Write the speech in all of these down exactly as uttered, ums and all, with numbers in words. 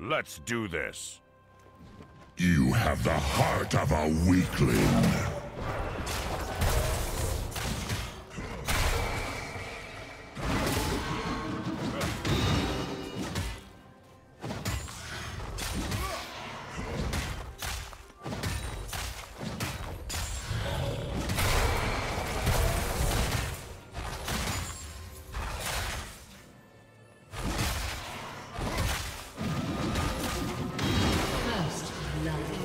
Let's do this. You have the heart of a weakling. First love.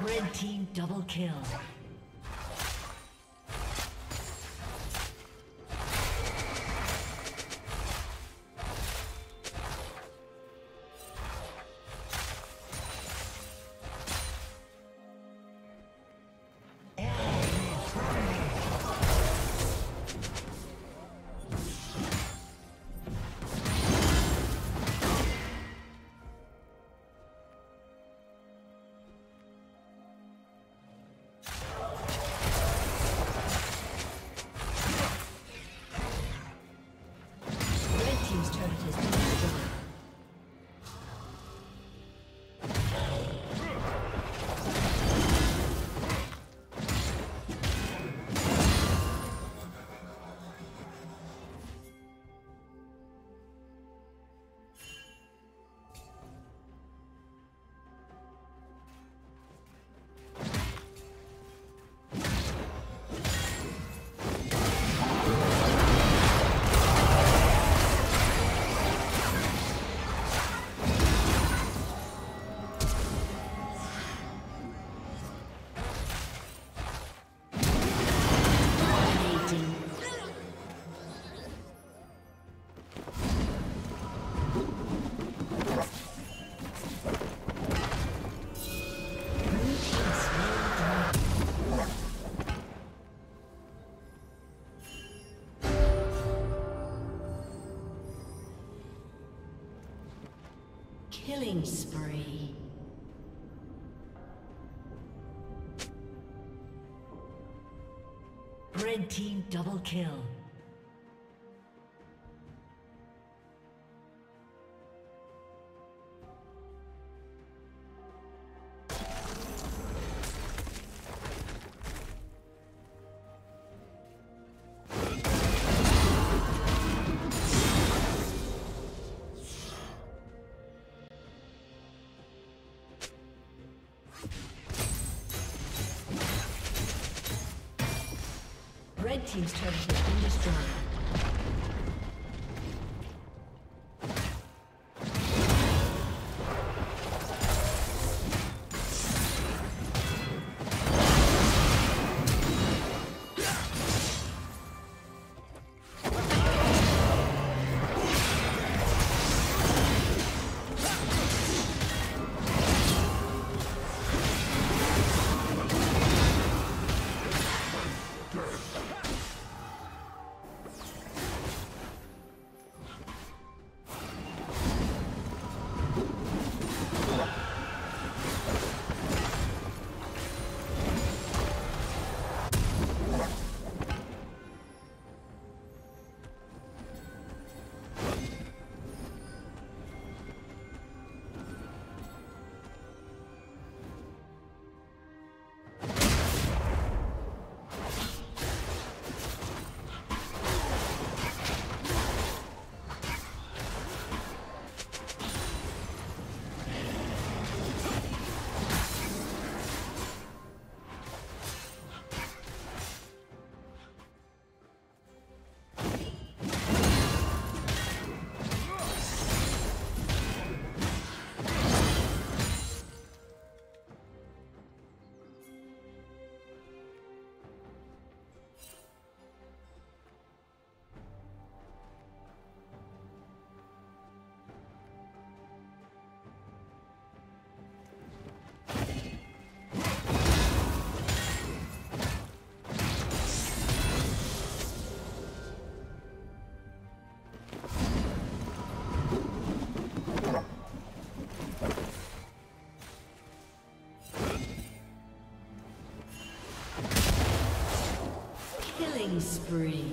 Red team double kill. Killing spree. Red team double kill. Red team's turret has been destroyed. Spree.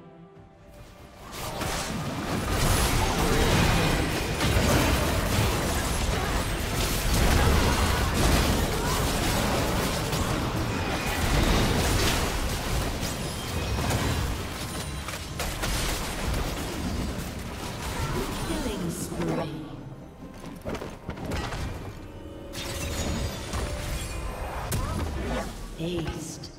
Aced.